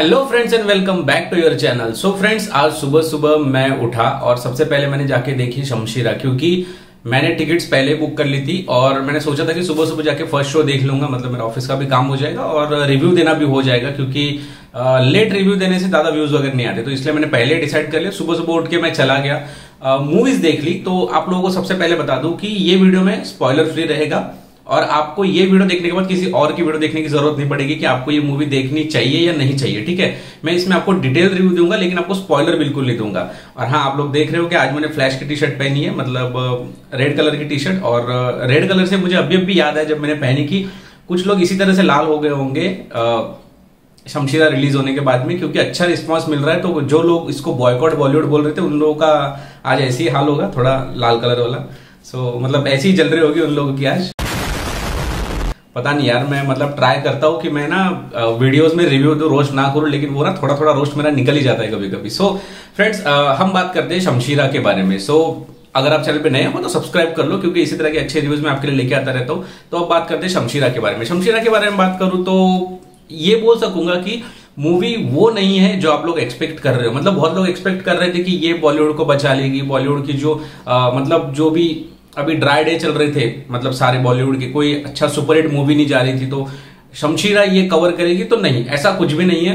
Hello friends and welcome back to your channel. So friends, आज सुबह सुबह मैं उठा और सबसे पहले मैंने जाके देखी शमशेरा, क्योंकि मैंने टिकट्स पहले बुक कर ली थी और मैंने सोचा था कि सुबह सुबह जाके फर्स्ट शो देख लूंगा, मतलब मेरा ऑफिस का भी काम हो जाएगा और रिव्यू देना भी हो जाएगा, क्योंकि लेट रिव्यू देने से ज्यादा व्यूज वगैरह नहीं आते, तो इसलिए मैंने पहले डिसाइड कर लिया। सुबह सुबह उठ के मैं चला गया, मूवीज देख ली। तो आप लोगों को सबसे पहले बता दूं कि ये वीडियो में स्पॉइलर फ्री रहेगा और आपको ये वीडियो देखने के बाद किसी और की वीडियो देखने की जरूरत नहीं पड़ेगी कि आपको ये मूवी देखनी चाहिए या नहीं चाहिए। ठीक है, मैं इसमें आपको डिटेल रिव्यू दूंगा लेकिन आपको स्पॉइलर बिल्कुल नहीं दूंगा। और हाँ, आप लोग देख रहे हो कि आज मैंने फ्लैश की टी शर्ट पहनी है, मतलब रेड कलर की टी शर्ट, और रेड कलर से मुझे अभी भी याद है जब मैंने पहनी कि कुछ लोग इसी तरह से लाल हो गए होंगे शमशेरा रिलीज होने के बाद में, क्योंकि अच्छा रिस्पॉन्स मिल रहा है। तो जो लोग इसको बॉयकॉट बॉलीवुड बोल रहे थे उन लोगों का आज ऐसे ही हाल होगा, थोड़ा लाल कलर वाला। सो मतलब ऐसी ही जलरी होगी उन लोगों की आज। पता नहीं यार, मैं मतलब ट्राई करता हूँ कि मैं ना वीडियोस में रिव्यू तो रोस्ट ना करूँ, लेकिन वो ना थोड़ा थोड़ा रोस्ट मेरा निकल ही जाता है कभी कभी। सो फ्रेंड्स, हम बात करते हैं शमशेरा के बारे में। सो अगर आप चैनल पे नए हो तो सब्सक्राइब कर लो, क्योंकि इसी तरह के अच्छे रिव्यूज मैं आपके लिए लेके आता रहता हूँ। तो अब बात करते हैं शमशेरा के बारे में। शमशेरा के बारे में बात करूँ तो ये बोल सकूंगा कि मूवी वो नहीं है जो आप लोग एक्सपेक्ट कर रहे हो। मतलब बहुत लोग एक्सपेक्ट कर रहे थे कि ये बॉलीवुड को बचा लेगी, बॉलीवुड की जो मतलब जो भी अभी ड्राई डे चल रहे थे, मतलब सारे बॉलीवुड के, कोई अच्छा सुपरहिट मूवी नहीं जा रही थी तो शमशेरा ये कवर करेगी, तो नहीं, ऐसा कुछ भी नहीं है।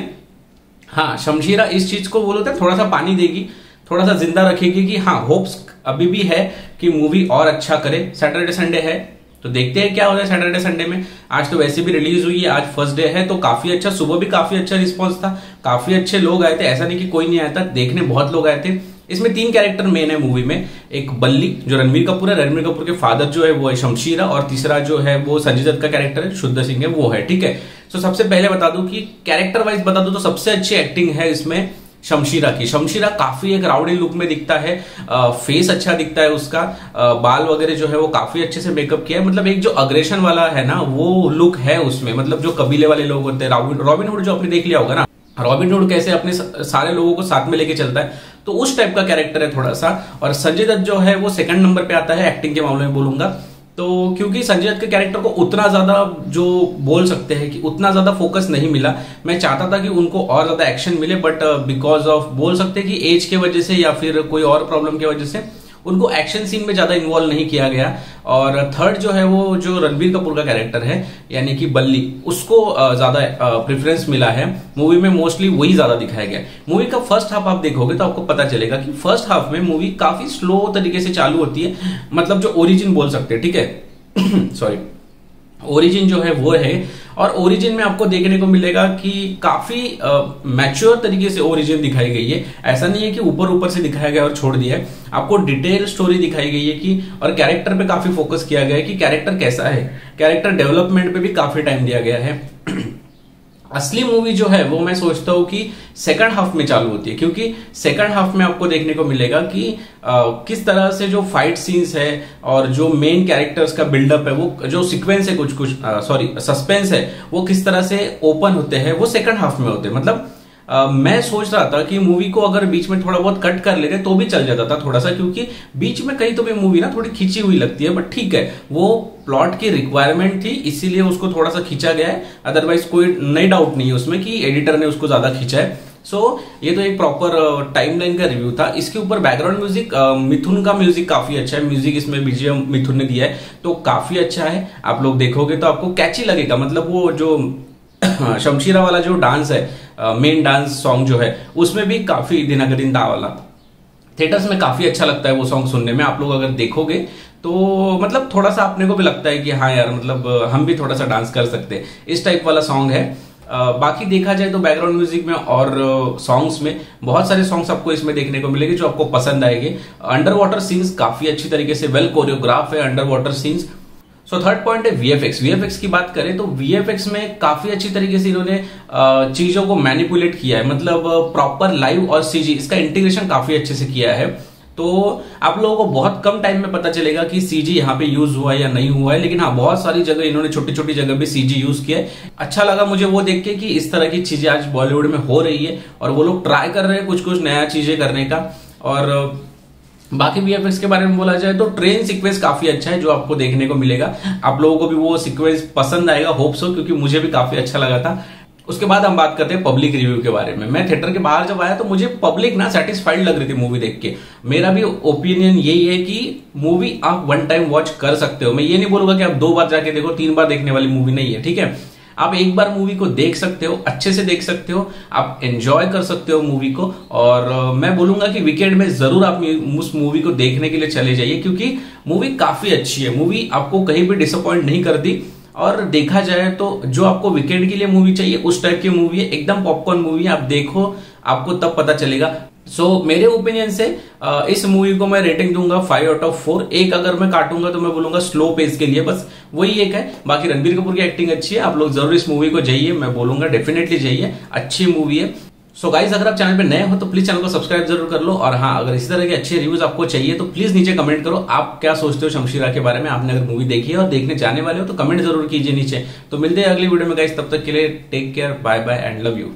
हाँ, शमशेरा इस चीज को बोलते हैं थोड़ा सा पानी देगी, थोड़ा सा जिंदा रखेगी कि हाँ होप्स अभी भी है कि मूवी और अच्छा करे। सैटरडे संडे है तो देखते हैं क्या हो रहा है सैटरडे संडे में। आज तो वैसे भी रिलीज हुई है, आज फर्स्ट डे है, तो काफी अच्छा, सुबह भी काफी अच्छा रिस्पॉन्स था, काफी अच्छे लोग आए थे, ऐसा नहीं कि कोई नहीं आया था देखने, बहुत लोग आए थे। इसमें तीन कैरेक्टर मेन है मूवी में, एक बल्ली जो रणबीर कपूर है, रणबीर कपूर के फादर जो है वो है शमशेरा, और तीसरा जो है वो संजय दत्त का कैरेक्टर है, शुद्ध सिंह है वो है। ठीक है, तो सबसे पहले बता दूं कि कैरेक्टर वाइज बता दूं तो सबसे अच्छी एक्टिंग है इसमें शमशेरा की। शमशेरा काफी एक राउडी लुक में दिखता है, फेस अच्छा दिखता है उसका, बाल वगैरह जो है वो काफी अच्छे से मेकअप किया है, मतलब एक जो अग्रेशन वाला है ना वो लुक है उसमें। मतलब जो कबीले वाले लोग होते हैं, रॉबिनहुड जो आपने देख लिया होगा ना, रॉबिनहुड कैसे अपने सारे लोगों को साथ में लेके चलता है, तो उस टाइप का कैरेक्टर है थोड़ा सा। और संजय दत्त जो है वो सेकंड नंबर पे आता है एक्टिंग के मामले में बोलूंगा तो, क्योंकि संजय दत्त के कैरेक्टर को उतना ज्यादा जो बोल सकते हैं कि उतना ज्यादा फोकस नहीं मिला। मैं चाहता था कि उनको और ज्यादा एक्शन मिले, बट बिकॉज ऑफ बोल सकते हैं कि एज के वजह से या फिर कोई और प्रॉब्लम की वजह से उनको एक्शन सीन में ज्यादा इन्वॉल्व नहीं किया गया। और थर्ड जो है वो जो रणबीर कपूर का कैरेक्टर है यानी कि बल्ली, उसको ज्यादा प्रेफरेंस मिला है मूवी में, मोस्टली वही ज्यादा दिखाया गया। मूवी का फर्स्ट हाफ आप देखोगे तो आपको पता चलेगा कि फर्स्ट हाफ में मूवी काफी स्लो तरीके से चालू होती है, मतलब जो ओरिजिन बोल सकते हैं। ठीक है सॉरी, ओरिजिन जो है वो है, और ओरिजिन में आपको देखने को मिलेगा कि काफी मैच्योर तरीके से ओरिजिन दिखाई गई है। ऐसा नहीं है कि ऊपर ऊपर से दिखाया गया और छोड़ दिया है, आपको डिटेल स्टोरी दिखाई गई है कि, और कैरेक्टर पे काफी फोकस किया गया है कि कैरेक्टर कैसा है, कैरेक्टर डेवलपमेंट पे भी काफी टाइम दिया गया है। असली मूवी जो है वो मैं सोचता हूँ कि सेकंड हाफ में चालू होती है, क्योंकि सेकंड हाफ में आपको देखने को मिलेगा कि किस तरह से जो फाइट सीन्स है और जो मेन कैरेक्टर्स का बिल्डअप है, वो जो सीक्वेंस है, सस्पेंस है, वो किस तरह से ओपन होते हैं, वो सेकंड हाफ में होते हैं। मतलब मैं सोच रहा था कि मूवी को अगर बीच में थोड़ा बहुत कट कर लेते तो भी चल जाता था थोड़ा सा, क्योंकि बीच में कहीं तो भी मूवी ना थोड़ी खींची हुई लगती है, बट ठीक है, वो प्लॉट की रिक्वायरमेंट थी इसीलिए उसको थोड़ा सा खींचा गया है, अदरवाइज कोई नई डाउट नहीं है उसमें कि एडिटर ने उसको ज्यादा खींचा है। सो ये तो एक प्रॉपर टाइमलाइन का रिव्यू था। इसके ऊपर बैकग्राउंड म्यूजिक, मिथुन का म्यूजिक काफी अच्छा है, म्यूजिक इसमें बीजीएम मिथुन ने दिया है तो काफी अच्छा है, आप लोग देखोगे तो आपको कैची लगेगा। मतलब वो जो शमशेरा वाला जो डांस है, मेन डांस सॉन्ग जो है, उसमें भी काफी दिनागदिन दा वाला, थिएटर्स में काफी अच्छा लगता है वो सॉन्ग सुनने में। आप लोग अगर देखोगे तो मतलब थोड़ा सा अपने को भी लगता है कि हाँ यार, मतलब हम भी थोड़ा सा डांस कर सकते हैं, इस टाइप वाला सॉन्ग है। बाकी देखा जाए तो बैकग्राउंड म्यूजिक में और सॉन्ग्स में बहुत सारे सॉन्ग्स आपको इसमें देखने को मिलेंगे जो आपको पसंद आएंगे। अंडर वाटर सीन्स काफी अच्छी तरीके से वेल कोरियोग्राफ है, under water scenes. So third point है वीएफएक्स। वीएफएक्स की बात करें तो वीएफएक्स में काफी अच्छी तरीके से इन्होंने चीजों को मैनिपुलेट किया है, मतलब प्रॉपर लाइव और सीजी इसका इंटीग्रेशन काफी अच्छे से किया है। तो आप लोगों को बहुत कम टाइम में पता चलेगा कि सीजी यहाँ पे यूज हुआ है या नहीं हुआ है, लेकिन हाँ बहुत सारी जगह इन्होंने छोटी छोटी जगह भी सीजी यूज किया है। अच्छा लगा मुझे वो देख के कि इस तरह की चीजें आज बॉलीवुड में हो रही है और वो लोग ट्राई कर रहे हैं कुछ कुछ नया चीजें करने का। और बाकी वीएफएक्स के बारे में बोला जाए तो ट्रेन सीक्वेंस काफी अच्छा है जो आपको देखने को मिलेगा, आप लोगों को भी वो सीक्वेंस पसंद आएगा, होप्स हो, क्योंकि मुझे भी काफी अच्छा लगा था। उसके बाद हम बात करते हैं पब्लिक रिव्यू के बारे में। मैं थिएटर के बाहर जब आया तो मुझे पब्लिक ना सेटिस्फाइड लग रही थी मूवी देख के। मेरा भी ओपिनियन यही है कि मूवी आप वन टाइम वॉच कर सकते हो। मैं ये नहीं बोलूंगा कि आप 2 बार जाके देखो, 3 बार देखने वाली मूवी नहीं है, ठीक है। आप 1 बार मूवी को देख सकते हो, अच्छे से देख सकते हो, आप एंजॉय कर सकते हो मूवी को। और मैं बोलूंगा कि वीकेंड में जरूर आप उस मूवी को देखने के लिए चले जाइए, क्योंकि मूवी काफी अच्छी है। मूवी आपको कहीं भी डिसअपॉइंट नहीं करती। और देखा जाए तो जो आपको वीकेंड के लिए मूवी चाहिए उस टाइप की मूवी है, एकदम पॉपकॉर्न मूवी है। आप देखो, आपको तब पता चलेगा। मेरे ओपिनियन से इस मूवी को मैं रेटिंग दूंगा 5/4। एक अगर मैं काटूंगा तो मैं बोलूंगा स्लो पेस के लिए, बस वही एक है। बाकी रणबीर कपूर की एक्टिंग अच्छी है, आप लोग जरूर इस मूवी को जाइए। मैं बोलूंगा डेफिनेटली जाइए, अच्छी मूवी है। सो गाइस, अगर आप चैनल पे नए हो तो प्लीज चैनल को सब्सक्राइब जरूर कर लो। और हाँ, अगर इसी तरह के अच्छे रिव्यूज आपको चाहिए तो प्लीज नीचे कमेंट करो, आप क्या सोचते हो शमशेरा के बारे में। आपने अगर मूवी देखी है और देखने जाने वाले हो तो कमेंट जरूर कीजिए नीचे। तो मिलते हैं अगली वीडियो में गाइस, तब तक के लिए take care, bye bye and love you.